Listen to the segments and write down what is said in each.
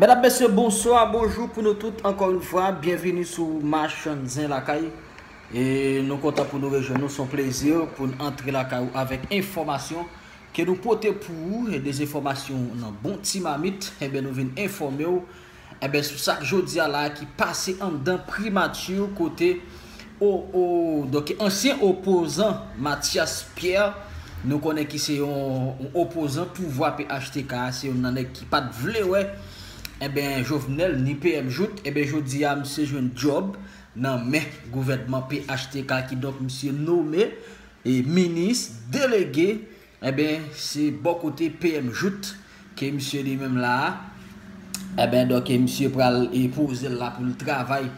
Mesdames, Messieurs, bonsoir, bonjour pour nous toutes encore une fois. Bienvenue sur Machann Zen Lakay. Et nous comptons pour nous rejoindre. Nous sommes plaisir pour nous entrer la caillou avec information que nous portons pour vous. Et des informations dans bon timamite. Et bien nous venons informer vous. Et bien sur ça, je dis à la qui passait en d'un primature côté donc ancien opposant Mathias Pierre. Nous connaissons qui c'est un opposant pouvoir PHTK. C'est un année qui pas de vle, ouais. Eh bien, Jovenel ni PM Jouthe, eh bien, je dis à monsieur jeune job dans mais gouvernement PHTK qui donc monsieur nommé et ministre délégué, eh bien, c'est bon côté PM Jouthe que monsieur lui-même là, eh bien, donc monsieur pral épouser là pour le travail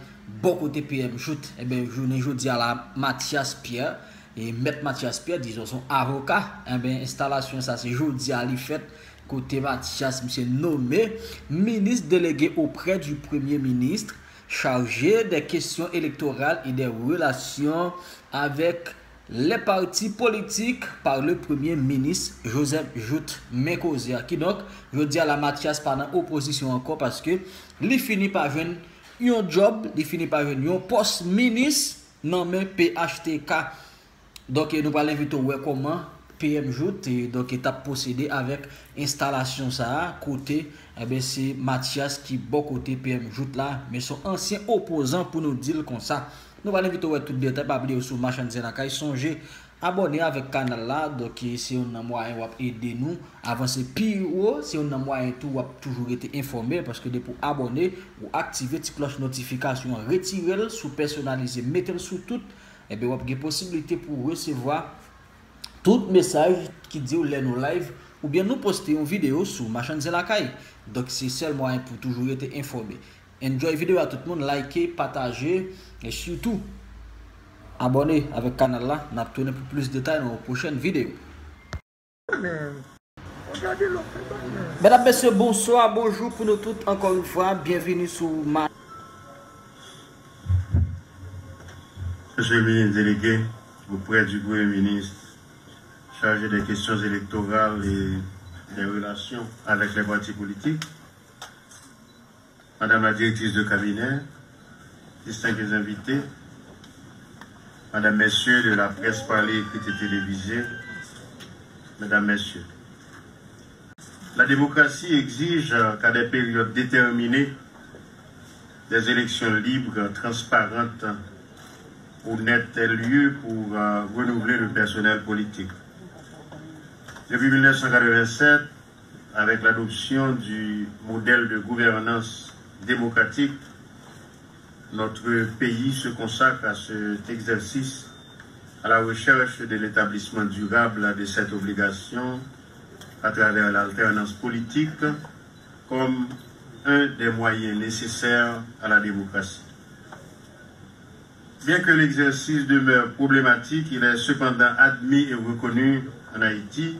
bon côté PM Jouthe, eh bien, je dis à la Mathias Pierre et maître Mathias Pierre disons son avocat, eh bien, installation ça c'est je dis à lui fait côté Mathias, monsieur nommé ministre délégué auprès du premier ministre chargé des questions électorales et des relations avec les partis politiques par le premier ministre Joseph Jouthe qui donc je dis à la Mathias pendant opposition encore parce que il finit par venir un job, il finit par venir un poste ministre nommé PHTK. Donc nous allons inviter ouais comment PM Jouthe et donc étape possédé avec installation ça côté eh bien c'est Mathias qui bon côté PM Jouthe là mais son ancien opposant pour nous dire comme ça nous allons vite voir tout détail pas oublier sur Machann Zen Lakay songez abonner avec canal là donc si on a moyen ou aider nous avancer plus haut si on a moyen tout ou toujours été informé parce que de pour abonner ou activer petite cloche notification retirer sous personnaliser mettre sous tout et bien vous avez possibilité pour recevoir tout message qui dit ou nous live ou bien nous poster une vidéo sur Machann Zen Lakay. Donc c'est seul moyen pour toujours être informé. Enjoy vidéo à tout le monde, likez, partagez et surtout abonnez avec le canal là. Nous tourner pour plus de détails dans nos prochaines vidéos. Mesdames, Messieurs, bonsoir, bonjour pour nous toutes encore une fois. Bienvenue sur ma... Monsieur le ministre délégué auprès du premier ministre chargé des questions électorales et des relations avec les partis politiques, Madame la directrice de cabinet, distingués invités, Madame, Messieurs de la presse parlée, écrite et télévisée, Mesdames, Messieurs. La démocratie exige qu'à des périodes déterminées, des élections libres, transparentes, honnêtes aient lieu pour renouveler le personnel politique. Depuis 1987, avec l'adoption du modèle de gouvernance démocratique, notre pays se consacre à cet exercice, à la recherche de l'établissement durable de cette obligation à travers l'alternance politique comme un des moyens nécessaires à la démocratie. Bien que l'exercice demeure problématique, il est cependant admis et reconnu en Haïti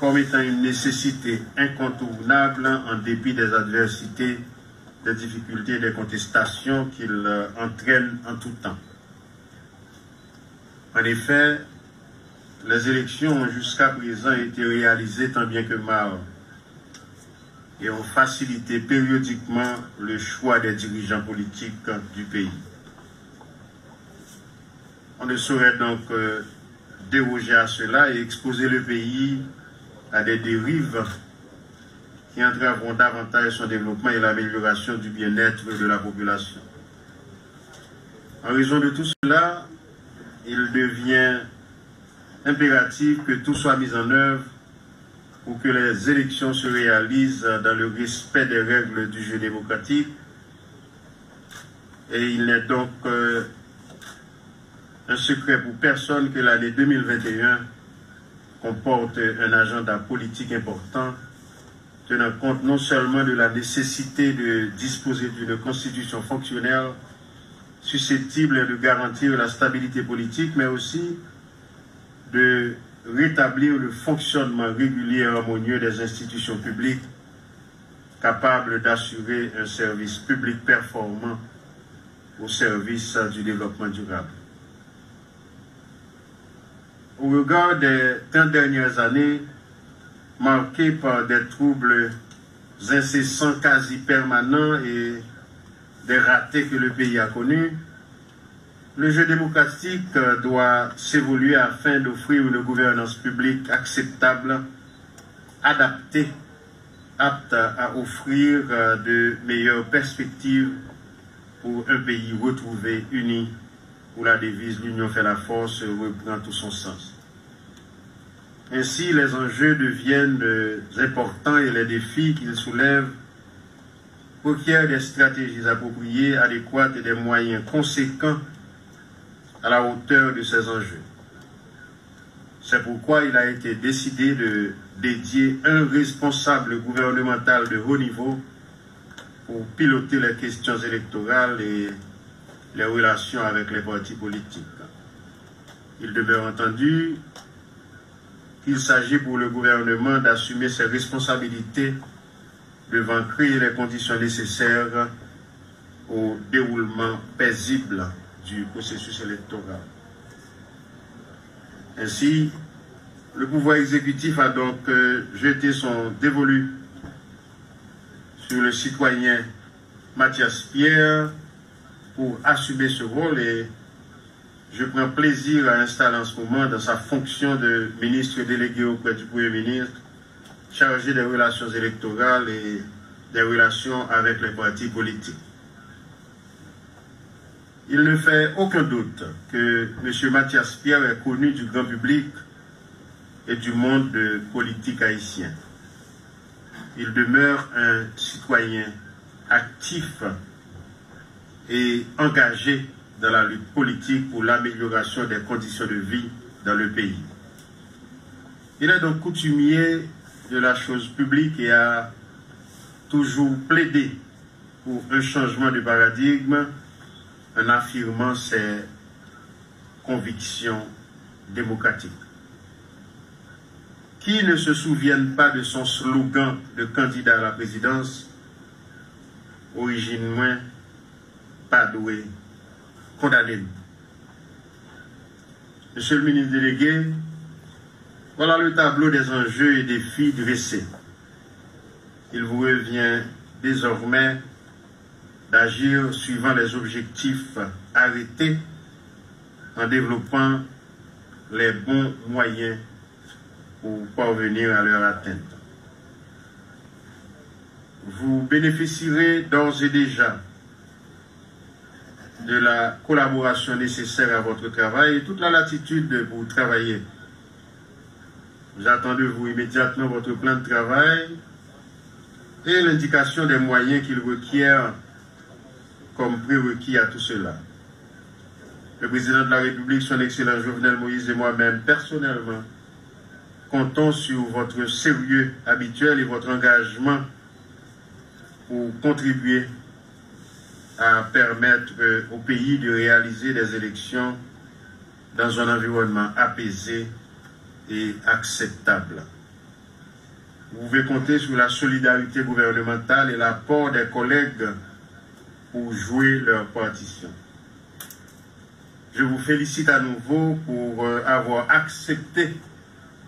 comme étant une nécessité incontournable en dépit des adversités, des difficultés et des contestations qu'il entraîne en tout temps. En effet, les élections ont jusqu'à présent été réalisées tant bien que mal et ont facilité périodiquement le choix des dirigeants politiques du pays. On ne saurait donc déroger à cela et exposer le pays à des dérives qui entraveront davantage son développement et l'amélioration du bien-être de la population. En raison de tout cela, il devient impératif que tout soit mis en œuvre pour que les élections se réalisent dans le respect des règles du jeu démocratique. Et il n'est donc un secret pour personne que l'année 2021 comporte un agenda politique important, tenant compte non seulement de la nécessité de disposer d'une constitution fonctionnelle susceptible de garantir la stabilité politique, mais aussi de rétablir le fonctionnement régulier et harmonieux des institutions publiques capables d'assurer un service public performant au service du développement durable. Au regard des 30 dernières années, marquées par des troubles incessants quasi permanents et des ratés que le pays a connus, le jeu démocratique doit s'évoluer afin d'offrir une gouvernance publique acceptable, adaptée, apte à offrir de meilleures perspectives pour un pays retrouvé, uni, où la devise « l'union fait la force » reprend tout son sens. Ainsi, les enjeux deviennent importants et les défis qu'ils soulèvent requièrent des stratégies appropriées, adéquates et des moyens conséquents à la hauteur de ces enjeux. C'est pourquoi il a été décidé de dédier un responsable gouvernemental de haut niveau pour piloter les questions électorales et les relations avec les partis politiques. Il demeure entendu qu'il s'agit pour le gouvernement d'assumer ses responsabilités devant créer les conditions nécessaires au déroulement paisible du processus électoral. Ainsi, le pouvoir exécutif a donc jeté son dévolu sur le citoyen Mathias Pierre pour assumer ce rôle, et je prends plaisir à installer en ce moment dans sa fonction de ministre délégué auprès du Premier ministre, chargé des relations électorales et des relations avec les partis politiques. Il ne fait aucun doute que M. Mathias Pierre est connu du grand public et du monde politique haïtien. Il demeure un citoyen actif et engagé dans la lutte politique pour l'amélioration des conditions de vie dans le pays. Il est donc coutumier de la chose publique et a toujours plaidé pour un changement de paradigme en affirmant ses convictions démocratiques. Qui ne se souviennent pas de son slogan de candidat à la présidence, origine moins, pas doué, condamné. Monsieur le ministre délégué, voilà le tableau des enjeux et défis dressés. Il vous revient désormais d'agir suivant les objectifs arrêtés en développant les bons moyens pour parvenir à leur atteinte. Vous bénéficierez d'ores et déjà de la collaboration nécessaire à votre travail et toute la latitude pour travailler. Nous attendons immédiatement votre plan de travail et l'indication des moyens qu'il requiert comme prérequis à tout cela. Le président de la République, son excellent Jovenel Moïse et moi-même personnellement comptons sur votre sérieux habituel et votre engagement pour contribuer à permettre au pays de réaliser des élections dans un environnement apaisé et acceptable. Vous pouvez compter sur la solidarité gouvernementale et l'apport des collègues pour jouer leur partition. Je vous félicite à nouveau pour avoir accepté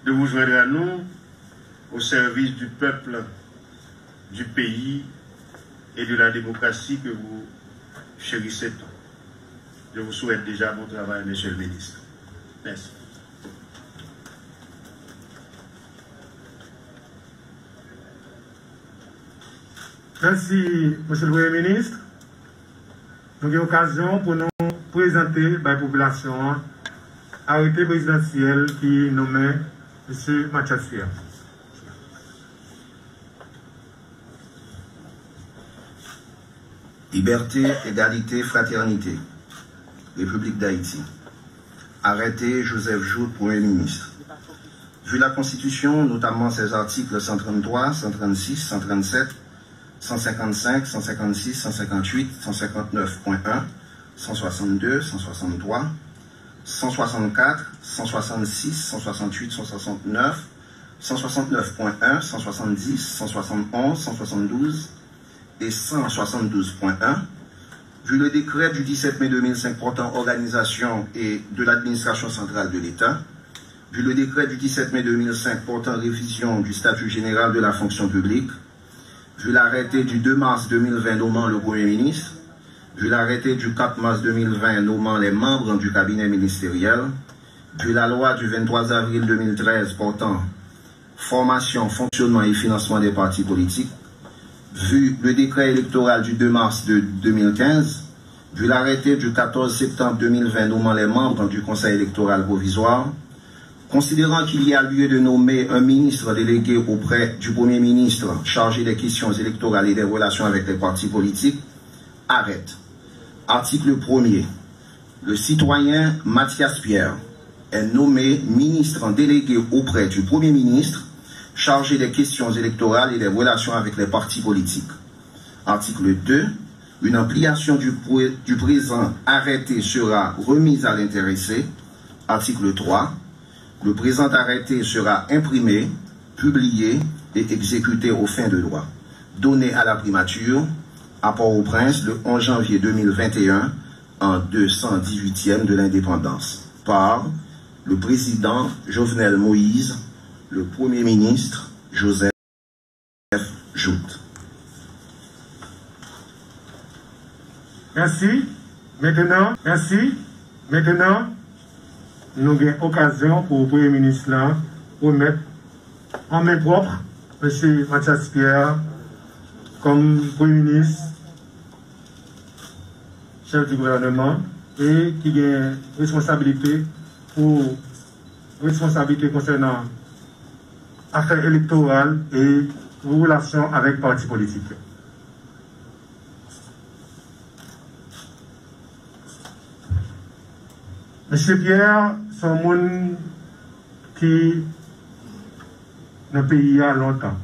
de vous joindre à nous au service du peuple, du pays et de la démocratie que vous chérissez tant. Je vous souhaite déjà bon travail, Monsieur le ministre. Merci. Merci, Monsieur le Premier ministre. Nous avons l'occasion pour nous présenter à la population l'arrêté présidentiel qui nommait M. Mathias Pierre. Liberté, égalité, fraternité. République d'Haïti. Arrêté Joseph Jouthe, Premier ministre. Vu la Constitution, notamment ses articles 133, 136, 137, 155, 156, 158, 159.1, 162, 163, 164, 166, 168, 169, 169.1, 170, 171, 172 et 172.1, vu le décret du 17 mai 2005 portant organisation et de l'administration centrale de l'État, vu le décret du 17 mai 2005 portant révision du statut général de la fonction publique, vu l'arrêté du 2 mars 2020 nommant le Premier ministre, vu l'arrêté du 4 mars 2020 nommant les membres du cabinet ministériel, puis la loi du 23 avril 2013 portant formation, fonctionnement et financement des partis politiques, vu le décret électoral du 2 mars 2015, vu l'arrêté du 14 septembre 2020 nommant les membres du Conseil électoral provisoire, considérant qu'il y a lieu de nommer un ministre délégué auprès du Premier ministre chargé des questions électorales et des relations avec les partis politiques, arrête. Article 1er. Le citoyen Mathias Pierre est nommé ministre délégué auprès du Premier ministre chargé des questions électorales et des relations avec les partis politiques. Article 2. Une ampliation du présent arrêté sera remise à l'intéressé. Article 3. Le présent arrêté sera imprimé, publié et exécuté aux fins de loi. Donné à la primature, à Port-au-Prince, le 11 janvier 2021, en 218e de l'indépendance, par le président Jovenel Moïse, le Premier ministre Joseph Jouthe. Merci. Maintenant, nous avons occasion pour le Premier ministre là, pour mettre en main propre M. Mathias Pierre comme Premier ministre, chef du gouvernement, et qui a une responsabilité concernant affaires électorales et relations avec partis politiques. M. Pierre, c'est un monde qui n'a payé longtemps.